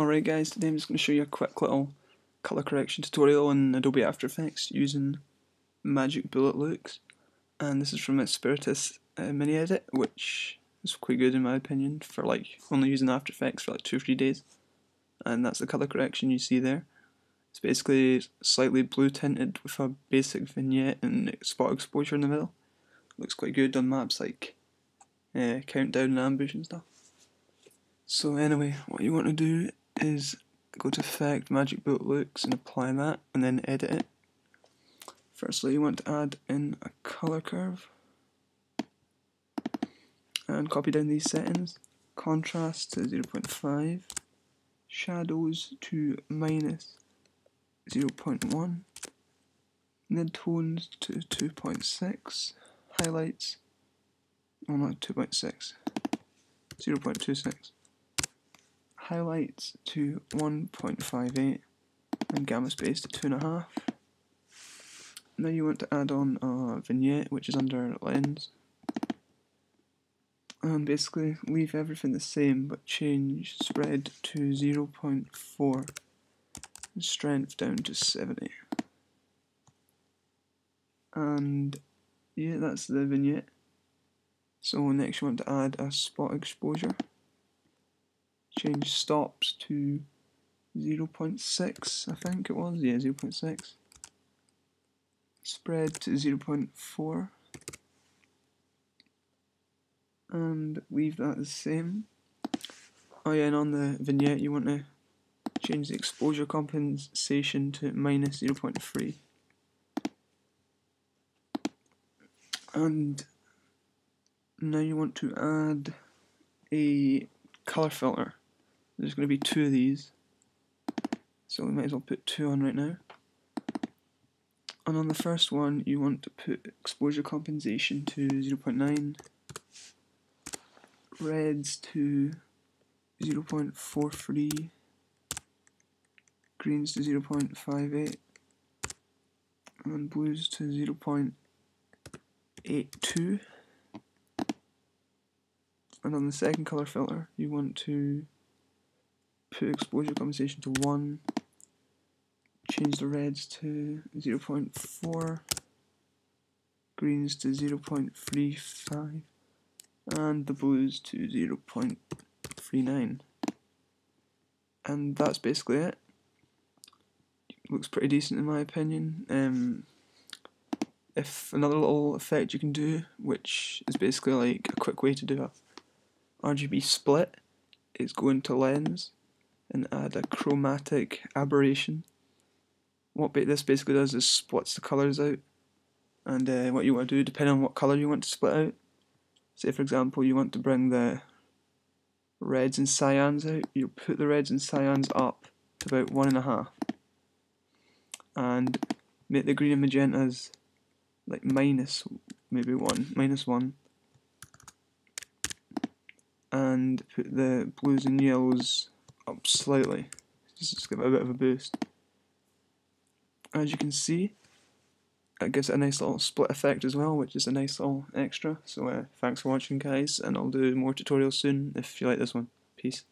Alright guys, today I'm just going to show you a quick little colour correction tutorial in Adobe After Effects using magic bullet looks, and this is from a Spiritus mini edit, which is quite good in my opinion for like only using After Effects for like 2 or 3 days, and that's the colour correction you see there. It's basically slightly blue tinted with a basic vignette and spot exposure in the middle. Looks quite good on maps like Countdown and Ambush and stuff. So anyway, what you want to do is go to Effect, Magic Bullet Looks, and apply that, and then edit it. Firstly, you want to add in a colour curve, and copy down these settings. Contrast to 0.5, shadows to minus 0.1, and then tones to 2.6, highlights, oh not 2.6, 0.26. Highlights to 1.58 and gamma space to 2.5. Now you want to add on a vignette which is under lens, and basically leave everything the same but change spread to 0.4 and strength down to 70. And yeah, that's the vignette. So next you want to add a spot exposure. Change stops to 0.6, I think it was, yeah, 0.6. Spread to 0.4. And leave that the same. Oh yeah, and on the vignette you want to change the exposure compensation to minus 0.3. And now you want to add a colour filter. There's going to be 2 of these, so we might as well put 2 on right now. And on the first one you want to put exposure compensation to 0.9, reds to 0.43, greens to 0.58, and blues to 0.82. And on the second colour filter you want to put exposure compensation to 1, change the reds to 0.4, greens to 0.35, and the blues to 0.39. And that's basically it. Looks pretty decent in my opinion. If another little effect you can do, which is basically like a quick way to do a RGB split, is go into lens and add a chromatic aberration. What this basically does is splits the colours out, and what you want to do, depending on what colour you want to split out, say for example you want to bring the reds and cyans out, you put the reds and cyans up to about 1.5 and make the green and magentas like minus maybe 1, and put the blues and yellows up slightly, just give it a bit of a boost. As you can see, that gives it a nice little split effect as well, which is a nice little extra. So thanks for watching guys, and I'll do more tutorials soon if you like this one. Peace.